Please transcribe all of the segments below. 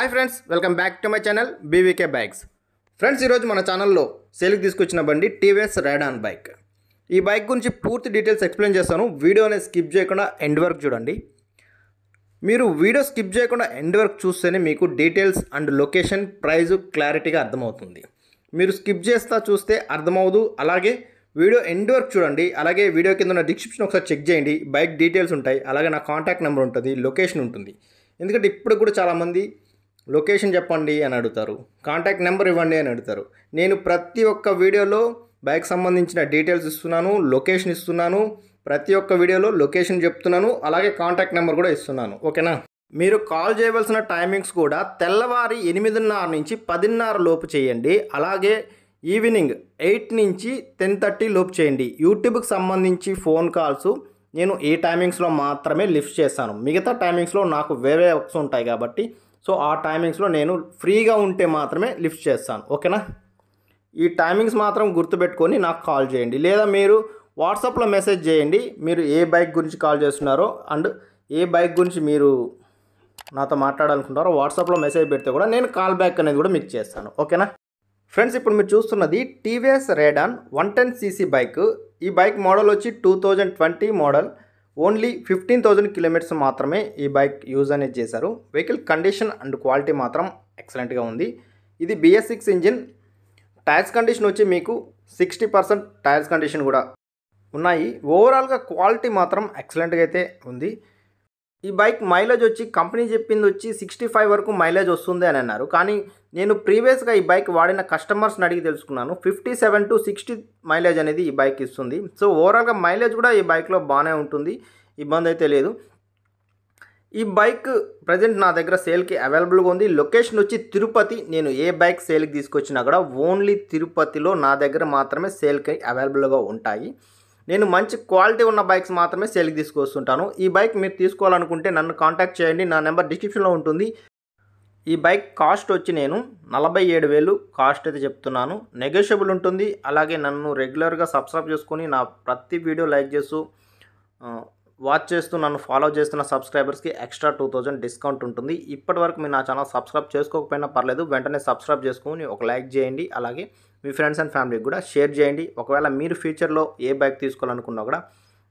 Hi friends welcome back to my channel BVK bikes. Friends मन channel sale की తీసుకొచ్చిన బండి टीवीएस राडॉन बाइक। यह बाइक गुरिंची पूर्ति डीटेल्स एक्सप्लेन చేస్తాను। वीडियोने स्किप చేయకుండా ఎండ్ వరకు చూడండి। మీరు వీడియో స్కిప్ చేయకుండా ఎండ్ వరకు చూస్తేనే మీకు డీటెయిల్స్ అండ్ లొకేషన్ ప్రైస్ క్లారిటీగా అర్థమవుతుంది। మీరు స్కిప్ చేస్తా చూస్తే అర్థమవుదు। అలాగే వీడియో ఎండ్ వరకు చూడండి। అలాగే వీడియో కింద ఉన్న డిస్క్రిప్షన్ ఒకసారి చెక్ చేయండి। బైక్ డీటెయిల్స్ ఉంటాయి, అలాగే నా కాంటాక్ట్ నెంబర్ ఉంటుంది, లొకేషన్ ఉంటుంది। ఎందుకంటే ఇప్పుడు కూడా చాలా మంది लोकेशन चेप्पंडी अनि अडुगुतारु, कांटाक्ट नंबर इव्वंडी अनि अडुगुतारु। नेनु प्रति ओक्क वीडियोलो बाइक संबंधिंचिन डीटेल्स इस्तुन्नानु, लोकेशन इस्तुन्नानु, प्रति ओक्क वीडियोलो लोकेशन चेप्तुन्नानु, अलागे कांटाक्ट नंबर कूडा इस्तुन्नानु। ओकेना मीरु काल चेयवलसिन टाइमिंग्स कूडा तेल्लवारी 8:30 नुंची 10:30 लोपु चेयंडी, अलागे ईविनिंग 8 नुंची 10:30 लोपु चेयंडी। यूट्यूब की संबंधिंची फोन काल्स नेनु ई टाइमिंग्स लो मात्रमे लिफ्ट चेस्तानु, मिगता टाइमिंग्स लो नाकु वेरे वर्क्स उंटायि काबट्टी सो आ टाइमिंग्स लो नेनु फ्रीगा उंटे मात्रमे लिफ्ट चेस्तानु। ओकेना ई टाइमिंग्स मात्रम गुर्तुपेट्टुकोनि नाकु काल चेयंडी, लेदा मीरु WhatsApp लो मेसेज चेयंडी। मीरु ए बाइक गुरिंची काल चेस्तुन्नारो अंड ए बाइक गुरिंची मीरु नातो माट्लाडालनुकुंटारो WhatsApp लो मेसेज पेट्टे कूडा नेनु काल बैक अनेदी कूडा मीकु चेस्तानु। ओकेना फ्रेंड्स इप्पुडु मीरु चूस्तुन्नदी TVS Radon 110cc बाइक। ई बाइक मॉडल वच्ची 2020 मॉडल। ఓన్లీ 15,000 కిలోమీటర్స్ మాత్రమే ఈ బైక్ యూజ్ అనేది చేశారు। వెహికల్ కండిషన్ అండ్ క్వాలిటీ మాత్రం ఎక్సలెంట్ గా ఉంది। ఇది BS6 ఇంజిన్, టైర్స్ కండిషన్ వచ్చి మీకు 60% టైర్స్ కండిషన్ కూడా ఉన్నాయి। ఓవరాల్ గా క్వాలిటీ మాత్రం ఎక్సలెంట్ గా అయితే ఉంది। ఈ బైక్ మైలేజ్ వచ్చి కంపెనీ చెప్పింది వచ్చి 65 వరకు మైలేజ్ వస్తుంది అని అన్నారు, కానీ నేను ప్రీవియస్ గా ఈ బైక్ వాడిన కస్టమర్స్ ని అడిగి తెలుసుకున్నాను 57 to 60 మైలేజ్ అనేది ఈ బైక్ ఇస్తుంది। సో ఓవరాల్ గా మైలేజ్ కూడా ఈ బైక్ లో బానే ఉంటుంది, ఇబ్బంది అయితే లేదు। ఈ బైక్ ప్రెజెంట్ నా దగ్గర సేల్ కి అవైలబుల్ గా ఉంది। లొకేషన్ వచ్చి తిరుపతి। నేను ఏ బైక్ సేల్ కి తీసుకొచ్చినా కూడా ఓన్లీ తిరుపతిలో నా దగ్గర మాత్రమే సేల్ కి అవైలబుల్ గా ఉంటాయి। నేను మంచి క్వాలిటీ ఉన్న బైక్స్ మాత్రమే సేల్కి తీసుకొస్తుంటాను। ఈ బైక్ మీరు తీసుకోవాలనుకుంటే నన్ను కాంటాక్ట్ చేయండి, నా నెంబర్ డిస్క్రిప్షన్లో ఉంటుంది। ఈ బైక్ కాస్ట్ వచ్చి నేను 47,000 కాస్ట్ అయితే చెప్తున్నాను, నెగోషియబుల్ ఉంటుంది। అలాగే నన్ను రెగ్యులర్గా సబ్స్క్రైబ్ చేసుకొని నా ప్రతి వీడియో లైక్ చేస్తూ వాచ్ చేస్తూ నన్ను ఫాలో చేస్తున్న సబ్స్క్రైబర్స్కి ఎక్స్ట్రా 2000 డిస్కౌంట్ ఉంటుంది। ఇప్పటివరకు మీరు నా ఛానల్ సబ్స్క్రైబ్ చేసుకోకపోయినా పర్లేదు, వెంటనే సబ్స్క్రైబ్ చేసుకొని ఒక లైక్ చేయండి, అలాగే మీ ఫ్రెండ్స్ అండ్ ఫ్యామిలీకి కూడా షేర్ చేయండి। ఒకవేళ మీరు ఫ్యూచర్లో ఏ బైక్ తీసుకోవాలనుకున్నా కూడా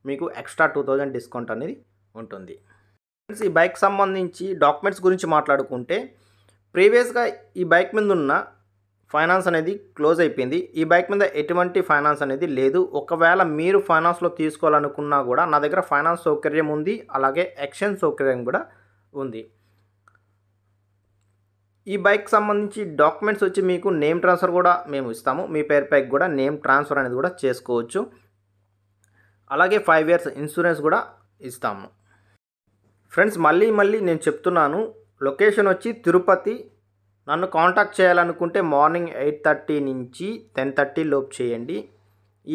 మీకు ఎక్స్ట్రా 2000 డిస్కౌంట్ అనేది ఉంటుంది। ఫ్రెండ్స్ ఈ బైక్ సంబంధించి డాక్యుమెంట్స్ గురించి మాట్లాడుకుంటే ప్రీవియస్గా ఈ బైక్ మీద ఉన్న ఫైనాన్స్ అనేది క్లోజ్ అయిపోయింది। ఈ బైక్ మీద ఎటువంటి ఫైనాన్స్ అనేది లేదు। ఒకవేళ మీరు ఫైనాన్స్లో తీసుకోవాలనుకున్నా కూడా నా దగ్గర ఫైనాన్స్ సౌకర్యం ఉంది, అలాగే ఎక్స్చేంజ్ సౌకర్యం కూడా ఉంది। ఈ బైక్ సంబంధించి డాక్యుమెంట్స్ వచ్చి మీకు నేమ్ ట్రాన్స్ఫర్ కూడా మేము ఇస్తాము, మీ పేరు పైకి కూడా నేమ్ ట్రాన్స్ఫర్ అనేది కూడా చేసుకోవచ్చు। అలాగే 5 years ఇన్సూరెన్స్ కూడా ఇస్తాము। ఫ్రెండ్స్ మళ్ళీ నేను చెప్తున్నాను, లొకేషన్ వచ్చి తిరుపతి। నన్ను కాంటాక్ట్ చేయాలనుకుంటే మార్నింగ్ 8:30 నుంచి 10:30 లోపు చేయండి,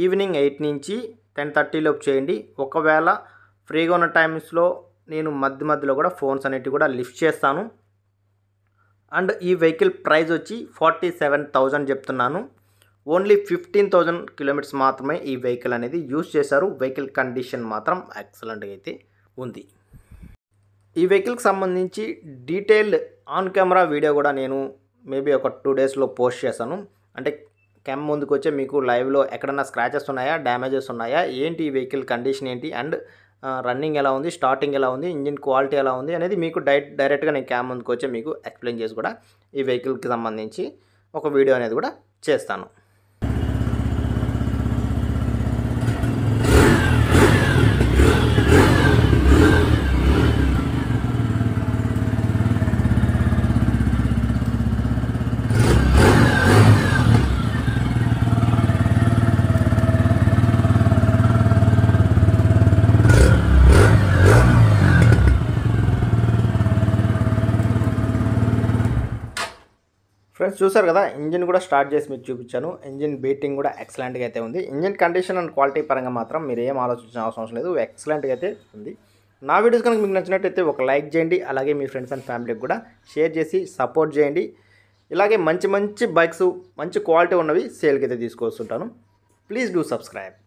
ఈవినింగ్ 8 నుంచి 10:30 లోపు చేయండి। ఒకవేళ ఫ్రీగా ఉన్న టైమ్స్లో నేను మధ్యలో కూడా ఫోన్స్ అనేటివి కూడా లిఫ్ట్ చేస్తాను। అండ్ ఈ వెహికల్ ప్రైస్ వచ్చి 47,000 చెప్తున్నాను, ఓన్లీ 15,000 కిలోమీటర్స్ మాత్రమే ఈ వెహికల్ అనేది యూజ్ చేశారు। వెహికల్ కండిషన్ మాత్రం ఎక్సలెంట్గా అయితే ఉంది। ఈ వెహికల్కి సంబంధించి డీటెయిల్డ్ ఆన్ కెమెరా వీడియో కూడా నేను మేబీ ఒక 2 daysలో పోస్ట్ చేశాను। అంటే కెమ్ ముందుకు వచ్చే మీకు లైవ్లో ఎక్కడన్నా స్క్రాచెస్ ఉన్నాయా, డ్యామేజెస్ ఉన్నాయా, ఏంటి ఈ వెహికల్ కండిషన్ ఏంటి, అండ్ రన్నింగ్ ఎలా ఉంది, స్టార్టింగ్ ఎలా ఉంది, ఇంజిన్ క్వాలిటీ ఎలా ఉంది అనేది మీకు డైరెక్ట్గా నేను క్యామ్ ముందుకు వచ్చే మీకు ఎక్స్ప్లెయిన్ చేసి కూడా ఈ వెహికల్కి సంబంధించి ఒక వీడియో అనేది కూడా చేస్తాను। ఫ్రెండ్స్ చూసారు కదా, ఇంజిన్ కూడా స్టార్ట్ చేసి మీకు చూపించాను। ఇంజిన్ బీటింగ్ కూడా ఎక్సలెంట్గా అయితే ఉంది। ఇంజిన్ కండిషన్ అండ్ క్వాలిటీ పరంగా మాత్రం మీరు ఏం ఆలోచించిన అవసరం లేదు, ఎక్సలెంట్గా అయితే ఉంది। నా వీడియోస్ కనుక మీకు నచ్చినట్టయితే ఒక లైక్ చేయండి, అలాగే మీ ఫ్రెండ్స్ అండ్ ఫ్యామిలీకి కూడా షేర్ చేసి సపోర్ట్ చేయండి। ఇలాగే మంచి బైక్స్ మంచి క్వాలిటీ ఉన్నవి సేల్కి అయితే తీసుకొస్తుంటాను। Please do subscribe.